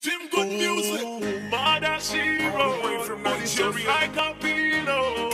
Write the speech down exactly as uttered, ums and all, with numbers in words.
Tim Good Music, Mother Zero, away from Nigeria like a pillow.